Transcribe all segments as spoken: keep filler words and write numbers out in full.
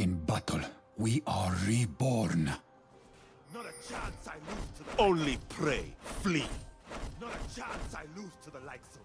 In battle, we are reborn. Not a chance I lose to the Only prey, flee. Not a chance I lose to the likes of you.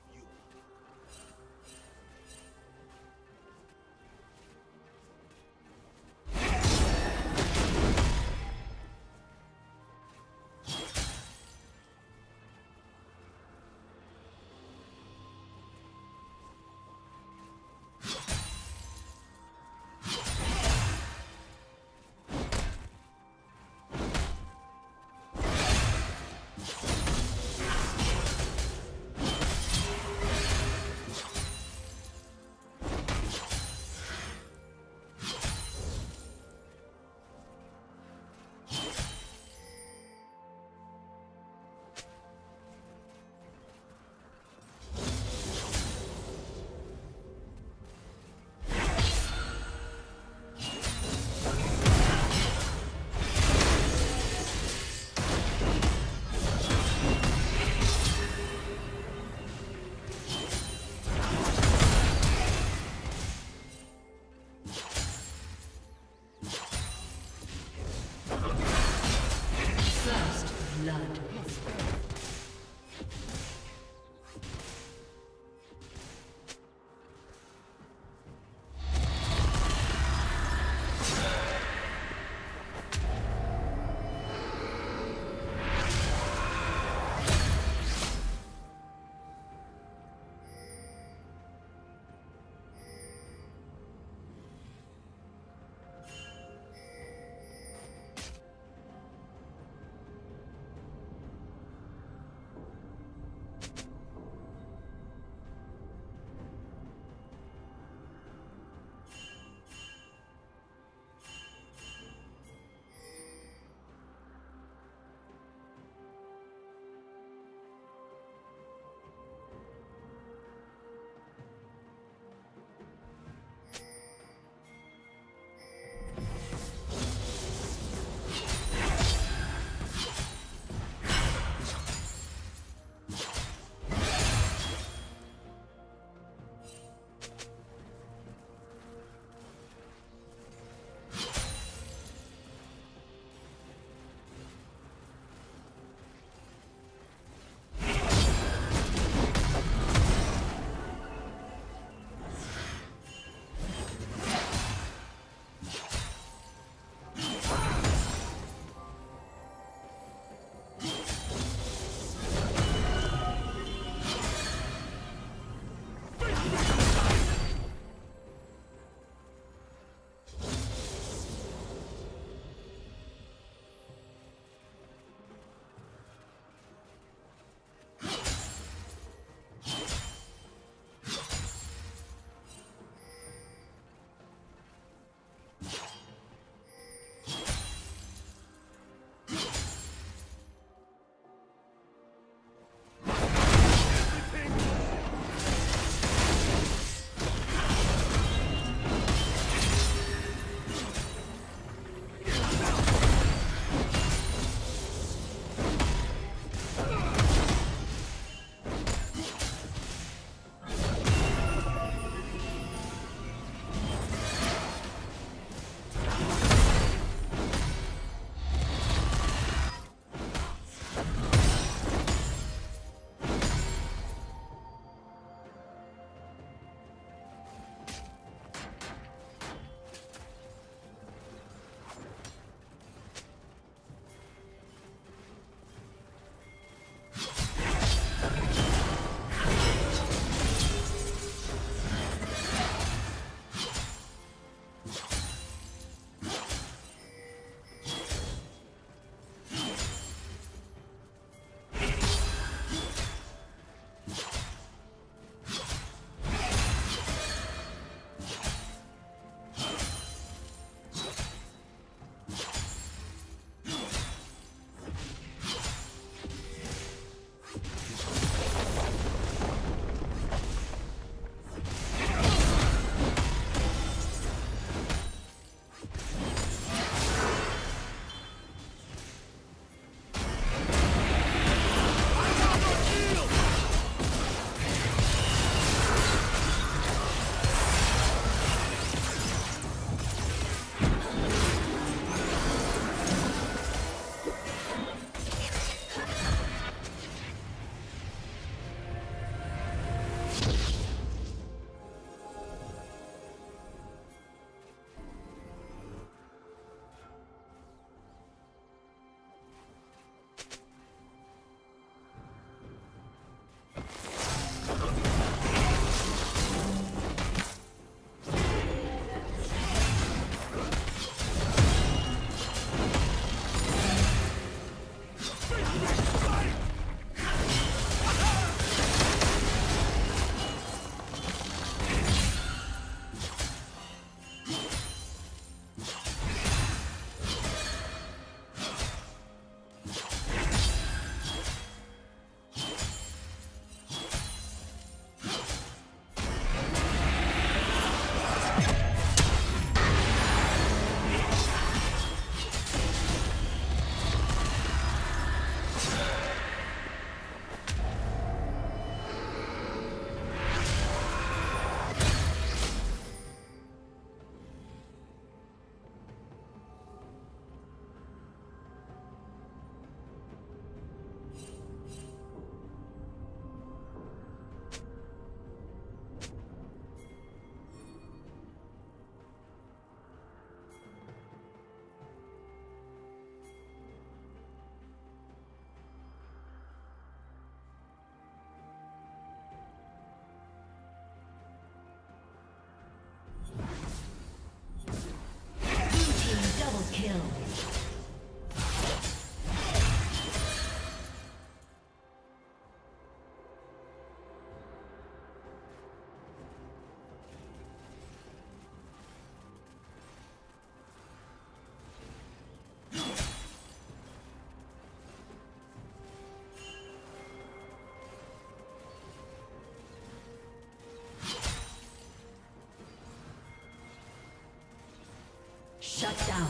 Shut down.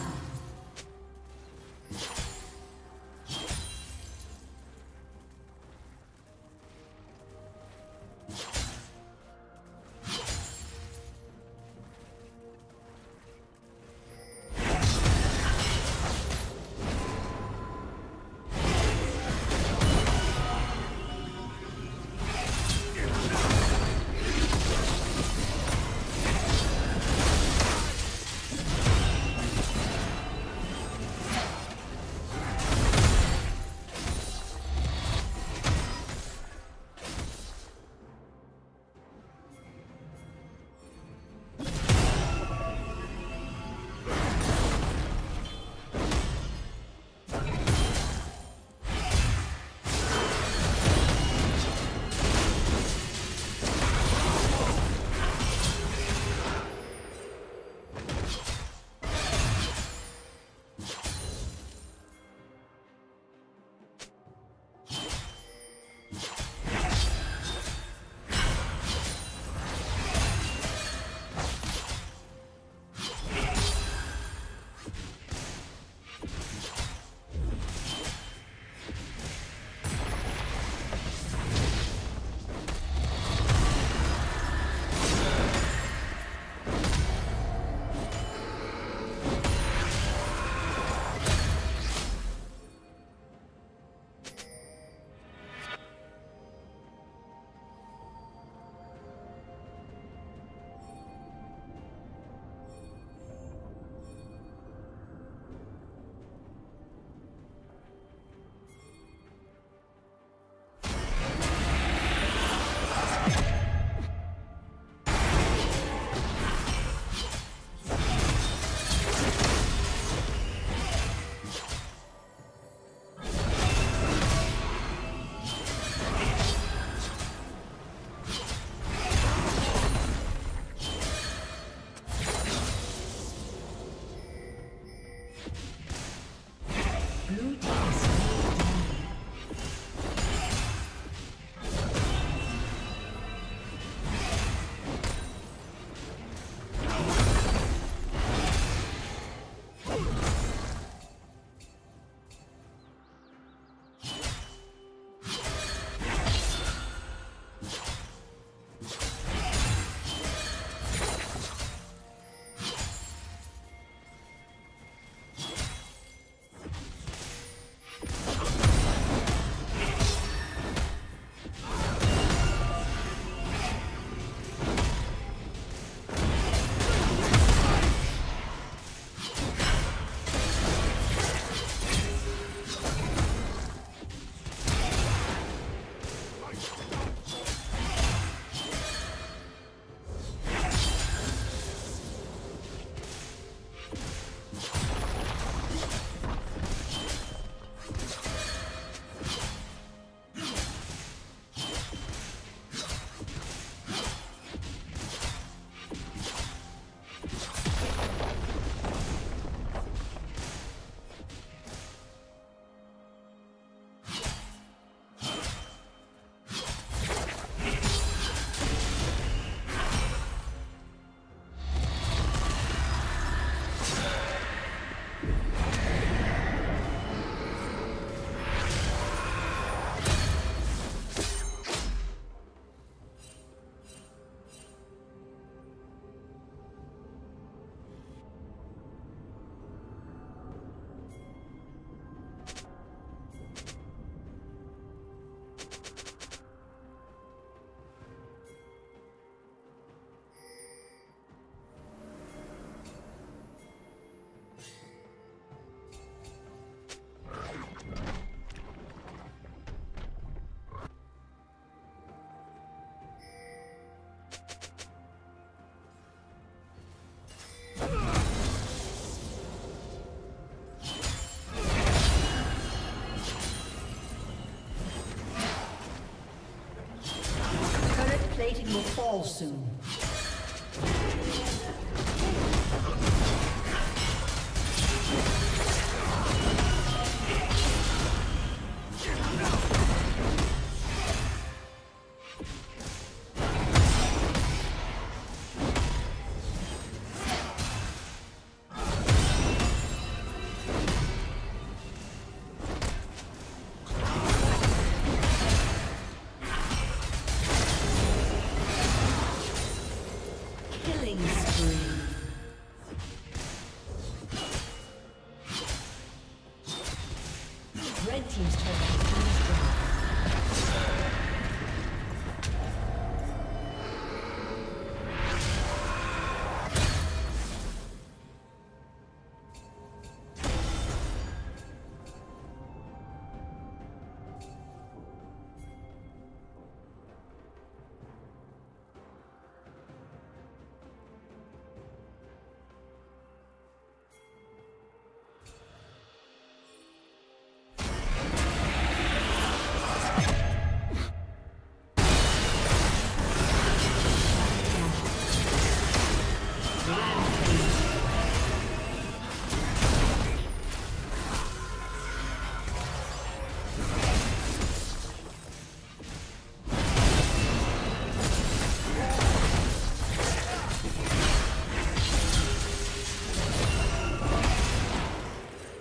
fall soon.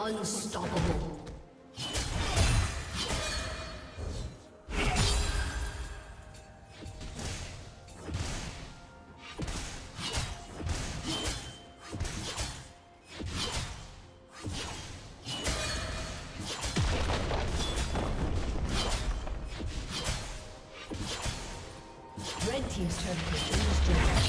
Unstoppable. Red team's turret is destroyed.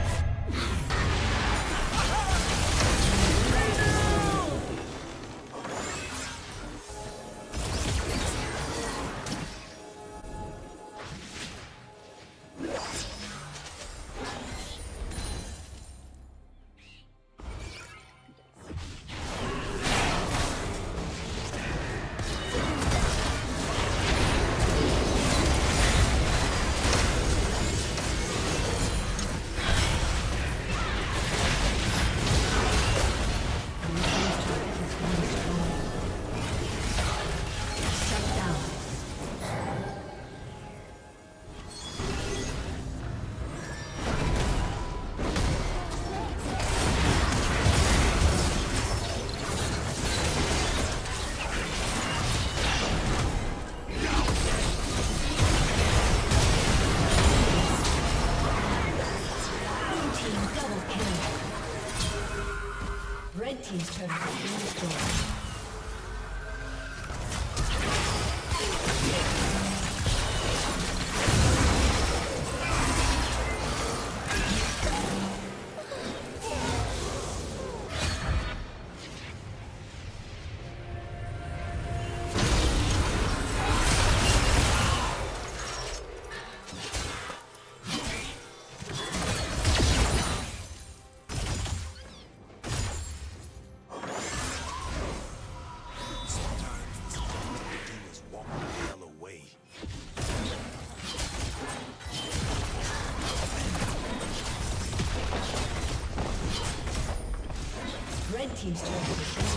team's turret has been destroyed. Team's turn to destroy.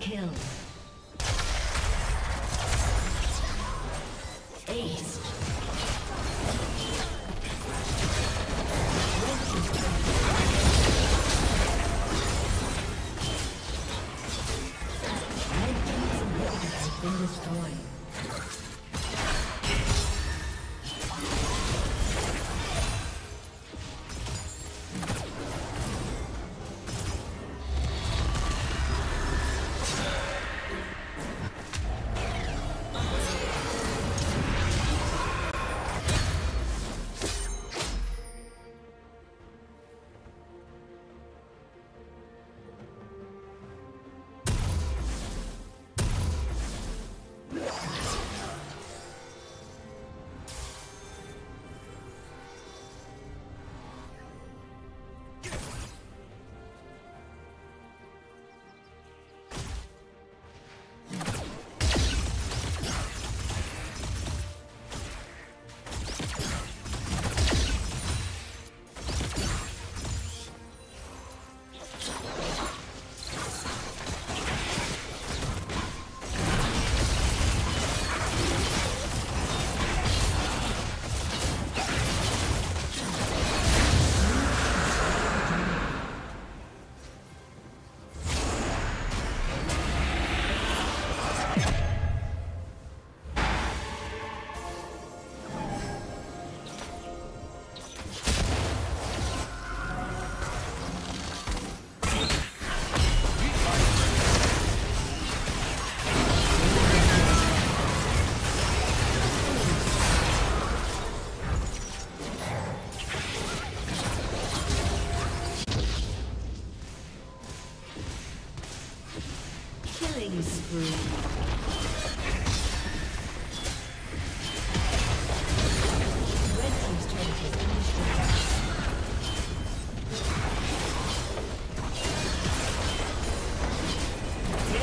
Kill. Ace.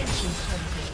She's trying to